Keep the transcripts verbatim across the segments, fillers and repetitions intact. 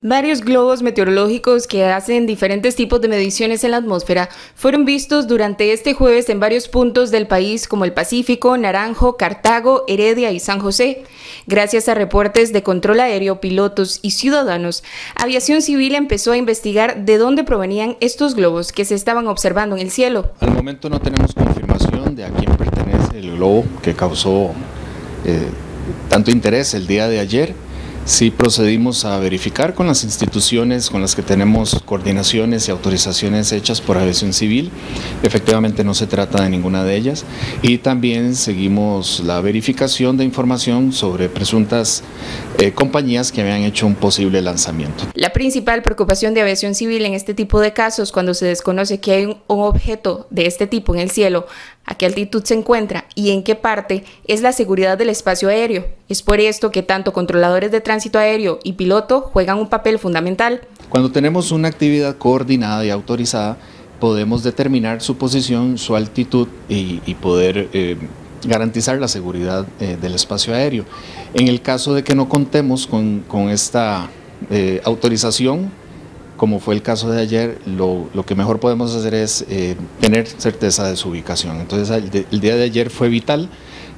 Varios globos meteorológicos que hacen diferentes tipos de mediciones en la atmósfera fueron vistos durante este jueves en varios puntos del país como el Pacífico, Naranjo, Cartago, Heredia y San José. Gracias a reportes de control aéreo, pilotos y ciudadanos, Aviación Civil empezó a investigar de dónde provenían estos globos que se estaban observando en el cielo. Al momento no tenemos confirmación de a quién pertenece el globo que causó eh, tanto interés el día de ayer. Sí procedimos a verificar con las instituciones con las que tenemos coordinaciones y autorizaciones hechas por Aviación Civil. Efectivamente no se trata de ninguna de ellas, y también seguimos la verificación de información sobre presuntas eh, compañías que habían hecho un posible lanzamiento. La principal preocupación de Aviación Civil en este tipo de casos, cuando se desconoce que hay un objeto de este tipo en el cielo, a qué altitud se encuentra y en qué parte, es la seguridad del espacio aéreo. Es por esto que tanto controladores de tránsito aéreo y piloto juegan un papel fundamental. Cuando tenemos una actividad coordinada y autorizada, podemos determinar su posición, su altitud y, y poder eh, garantizar la seguridad eh, del espacio aéreo. En el caso de que no contemos con, con esta eh, autorización, como fue el caso de ayer, lo, lo que mejor podemos hacer es eh, tener certeza de su ubicación. Entonces el, de, el día de ayer fue vital,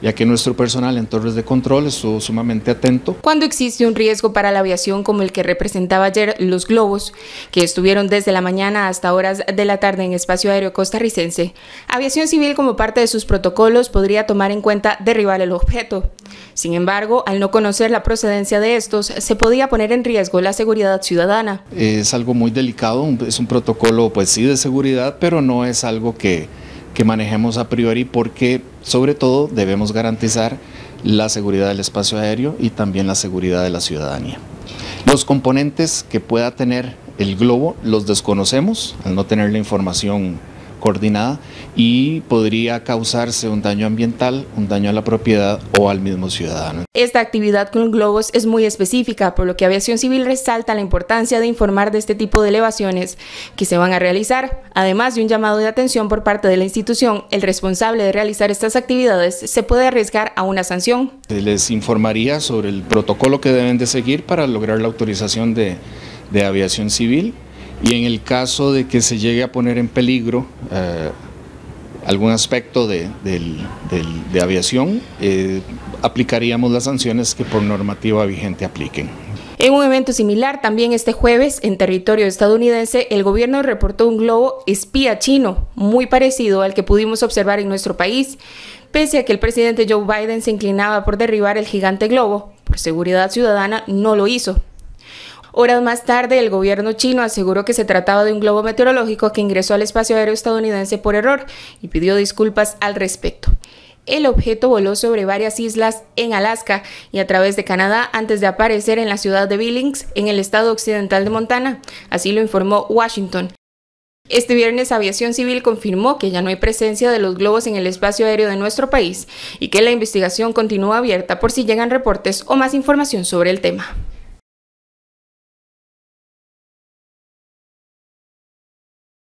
ya que nuestro personal en torres de control estuvo sumamente atento. Cuando existe un riesgo para la aviación como el que representaba ayer los globos, que estuvieron desde la mañana hasta horas de la tarde en espacio aéreo costarricense, Aviación Civil, como parte de sus protocolos, podría tomar en cuenta derribar el objeto. Sin embargo, al no conocer la procedencia de estos, se podía poner en riesgo la seguridad ciudadana. Es algo muy delicado, es un protocolo, pues sí, de seguridad, pero no es algo que que manejemos a priori, porque sobre todo debemos garantizar la seguridad del espacio aéreo y también la seguridad de la ciudadanía. Los componentes que pueda tener el globo los desconocemos al no tener la información coordinada, y podría causarse un daño ambiental, un daño a la propiedad o al mismo ciudadano. Esta actividad con globos es muy específica, por lo que Aviación Civil resalta la importancia de informar de este tipo de elevaciones que se van a realizar, además de un llamado de atención por parte de la institución. El responsable de realizar estas actividades se puede arriesgar a una sanción. Les informaría sobre el protocolo que deben de seguir para lograr la autorización de, de Aviación Civil. Y en el caso de que se llegue a poner en peligro eh, algún aspecto de, de, de, de aviación, eh, aplicaríamos las sanciones que por normativa vigente apliquen. En un evento similar, también este jueves, en territorio estadounidense, el gobierno reportó un globo espía chino, muy parecido al que pudimos observar en nuestro país. Pese a que el presidente Joe Biden se inclinaba por derribar el gigante globo, por seguridad ciudadana no lo hizo. Horas más tarde, el gobierno chino aseguró que se trataba de un globo meteorológico que ingresó al espacio aéreo estadounidense por error y pidió disculpas al respecto. El objeto voló sobre varias islas en Alaska y a través de Canadá antes de aparecer en la ciudad de Billings, en el estado occidental de Montana, así lo informó Washington. Este viernes, Aviación Civil confirmó que ya no hay presencia de los globos en el espacio aéreo de nuestro país y que la investigación continúa abierta por si llegan reportes o más información sobre el tema.